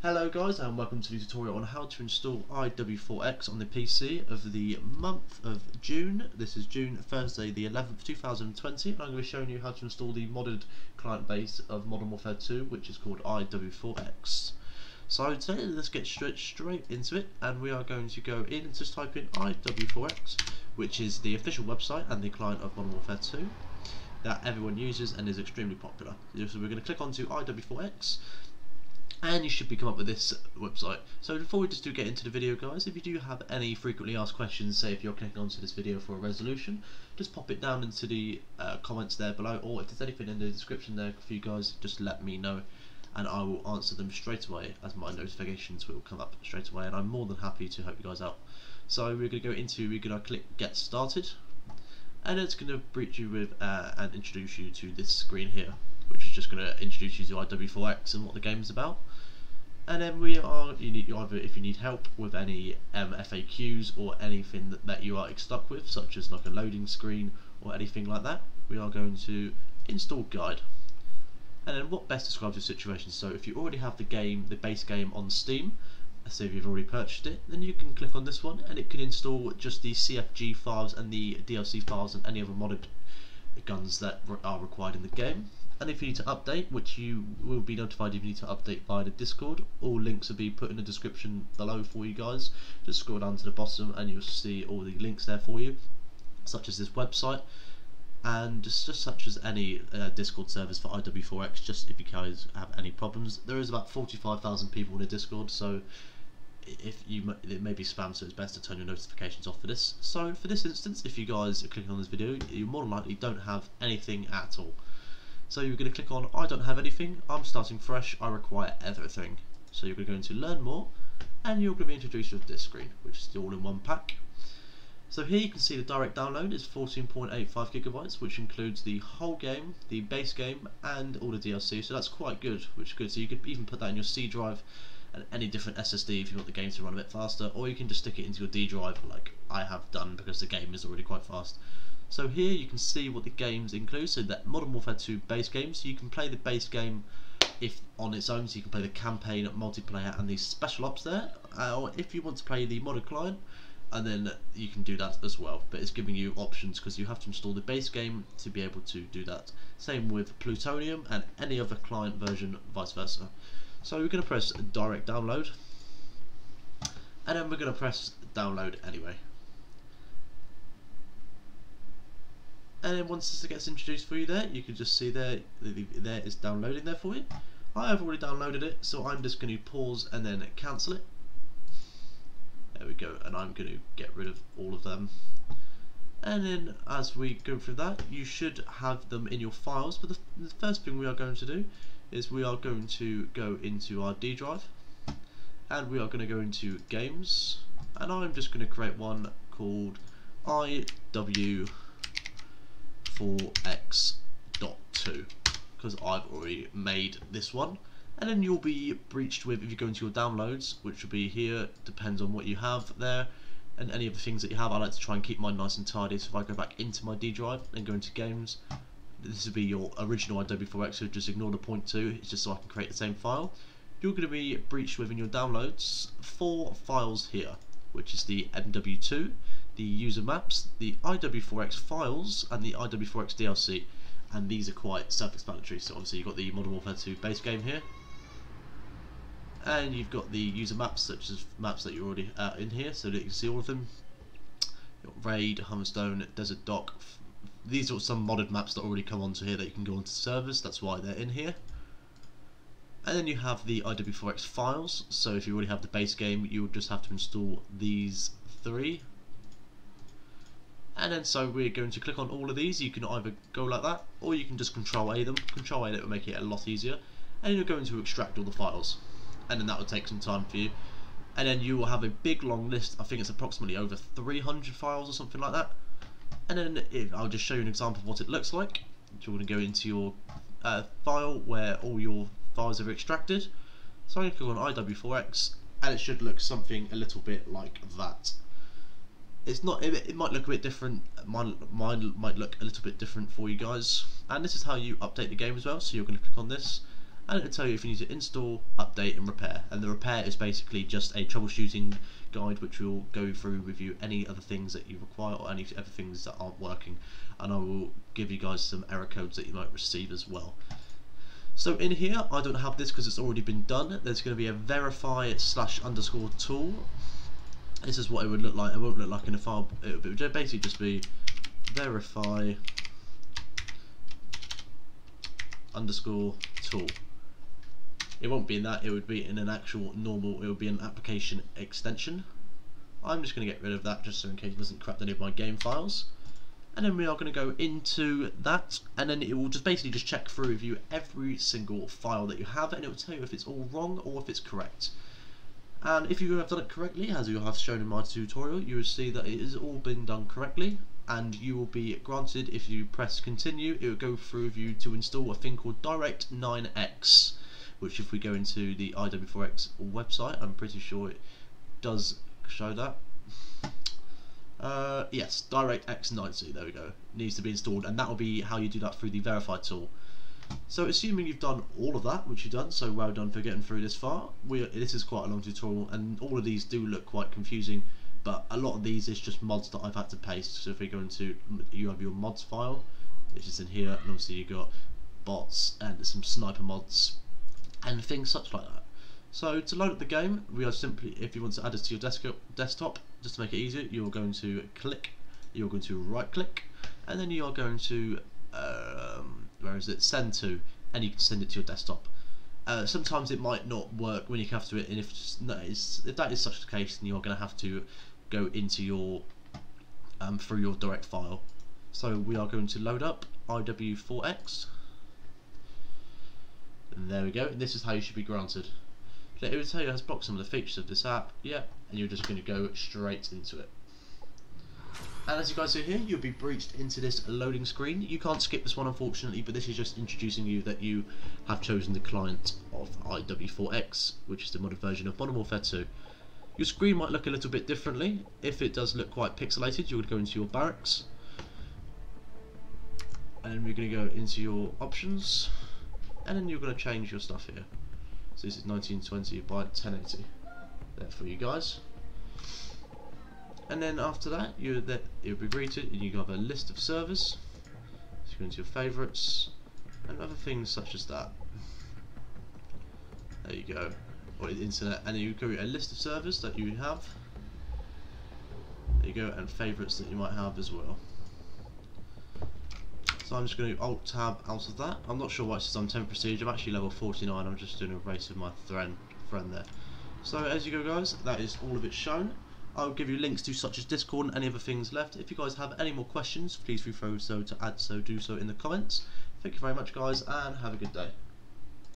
Hello guys, and welcome to the tutorial on how to install IW4X on the PC of the month of June. This is June, Thursday the 11th, 2020, and I'm going to be showing you how to install the modded client base of Modern Warfare 2, which is called IW4X. So today, let's get straight into it, and we are going to go in and just type in IW4X, which is the official website and the client of Modern Warfare 2 that everyone uses and is extremely popular. So we're going to click onto IW4X, and you should be come up with this website. So before we just do get into the video guys, if you do have any frequently asked questions, say if you're clicking onto this video for a resolution, just pop it down into the comments there below, or if there's anything in the description there for you guys, just let me know and I will answer them straight away, as my notifications will come up straight away, and I'm more than happy to help you guys out. So we're going to click get started, and it's going to breach you with and introduce you to this screen here, which is just going to introduce you to IW4X and what the game is about. And then if you need help with any FAQs or anything that you are stuck with, such as like a loading screen or anything like that, we are going to install guide. And then what best describes your situation? So if you already have the game, the base game on Steam, so if you've already purchased it, then you can click on this one, and it can install just the CFG files and the DLC files and any other modded guns that are required in the game. And if you need to update, which you will be notified if you need to update via the Discord, all links will be put in the description below for you guys. Just scroll down to the bottom and you'll see all the links there for you, such as this website, and just such as any Discord servers for IW4X, just if you guys have any problems. There is about 45,000 people in the Discord, so it may be spam, so it's best to turn your notifications off for this. So for this instance, if you guys are clicking on this video, you more than likely don't have anything at all. So you're going to click on I don't have anything, I'm starting fresh, I require everything. So you're going to learn more, and you're going to be introduced with this screen, which is the all in one pack. So here you can see the direct download is 14.85 GB, which includes the whole game, the base game, and all the DLC. So that's quite good, which is good. So you could even put that in your C drive and any different SSD if you want the game to run a bit faster, or you can just stick it into your D drive like I have done, because the game is already quite fast. So here you can see what the games include. So that Modern Warfare 2 base game, so you can play the base game if on its own, so you can play the campaign, multiplayer, and these special ops there, or if you want to play the modded client, and then you can do that as well. But it's giving you options, because you have to install the base game to be able to do that. Same with Plutonium and any other client version, vice versa. So we're going to press direct download, and then we're going to press download anyway. And then once this gets introduced for you there, you can just see there is downloading there for you. I have already downloaded it, so I'm just going to pause and then cancel it. There we go, and I'm going to get rid of all of them. And then as we go through that, you should have them in your files, but the first thing we are going to do is we are going to go into our D drive, and we are going to go into games, and I'm just going to create one called IW4X.2, because I've already made this one. And then you'll be breached with, if you go into your downloads, which will be here, depends on what you have there and any of the things that you have. I like to try and keep mine nice and tidy, so if I go back into my D drive and go into games, this will be your original IW4X, so just ignore the .2, it's just so I can create the same file. You're going to be breached with in your downloads 4 files here, which is the MW2, the user maps, the IW4X files, and the IW4X DLC. And these are quite self-explanatory. So obviously you've got the Modern Warfare 2 base game here, and you've got the user maps, such as maps that you're already in here, so that you can see all of them. You've got Raid, Hummerstone, Desert Dock. These are some modded maps that already come onto here that you can go onto servers. That's why they're in here. And then you have the IW4X files. So if you already have the base game, you would just have to install these 3. And then so we're going to click on all of these. You can either go like that, or you can just Control A them. Control A, that will make it a lot easier. And you're going to extract all the files, and then that will take some time for you. And then you will have a big long list. I think it's approximately over 300 files or something like that. And then I'll just show you an example of what it looks like. You're going to go into your file where all your files are extracted. So I'm going to click on IW4X, and it should look something a little bit like that. It's not. It might look a bit different. Mine might look a little bit different for you guys. And this is how you update the game as well. So you're going to click on this, and it'll tell you if you need to install, update and repair. And the repair is basically just a troubleshooting guide which will go through with you any other things that you require or any other things that aren't working, and I will give you guys some error codes that you might receive as well. So in here, I don't have this because it's already been done. There's going to be a verify/_tool. This is what it would look like. It won't look like in a file. It would basically just be verify_tool. It won't be in that. It would be in an actual normal. It would be an application extension. I'm just going to get rid of that just so in case it doesn't corrupt any of my game files. And then we are going to go into that, and then it will just basically just check through with you every single file that you have, and it will tell you if it's all wrong or if it's correct. And if you have done it correctly, as you have shown in my tutorial, you will see that it has all been done correctly, and you will be granted, if you press continue, it will go through with you to install a thing called DirectX9X, which if we go into the IW4X website, I'm pretty sure it does show that. Yes, DirectX90, there we go, needs to be installed, and that will be how you do that through the verify tool. So assuming you've done all of that, which you've done, so well done for getting through this far. This is quite a long tutorial, and all of these do look quite confusing, but a lot of these is just mods that I've had to paste. So if we go into, you have your mods file, which is in here, and obviously you've got bots and some sniper mods and things such like that. So to load up the game, we are simply, if you want to add this to your desktop, just to make it easier, you're going to click, you're going to right click, and then you are going to, where is it, send to, and you can send it to your desktop. Sometimes it might not work when you have to, and if that is such the case, then you're going to have to go into your, through your direct file. So we are going to load up IW4X, and there we go, and this is how you should be granted. It will tell you it has blocked some of the features of this app, yeah, and you're just going to go straight into it. And as you guys see here, you'll be breached into this loading screen. You can't skip this one, unfortunately, but this is just introducing you that you have chosen the client of IW4X, which is the modern version of Modern Warfare 2. Your screen might look a little bit differently. If it does look quite pixelated, you would go into your barracks, and we're going to go into your options, and then you're going to change your stuff here. So this is 1920 by 1080 there for you guys. And then after that, you'll be greeted, and you have a list of servers. So you go into your favourites and other things such as that. There you go, or internet, and then you go a list of servers that you have. There you go, and favourites that you might have as well. So I'm just going to alt tab out of that. I'm not sure why it says I'm 10th prestige. I'm actually level 49. I'm just doing a race with my friend there. So as you go, guys, that is all of it shown. I'll give you links to such as Discord and any other things left. If you guys have any more questions, please feel free to do so in the comments. Thank you very much, guys, and have a good day.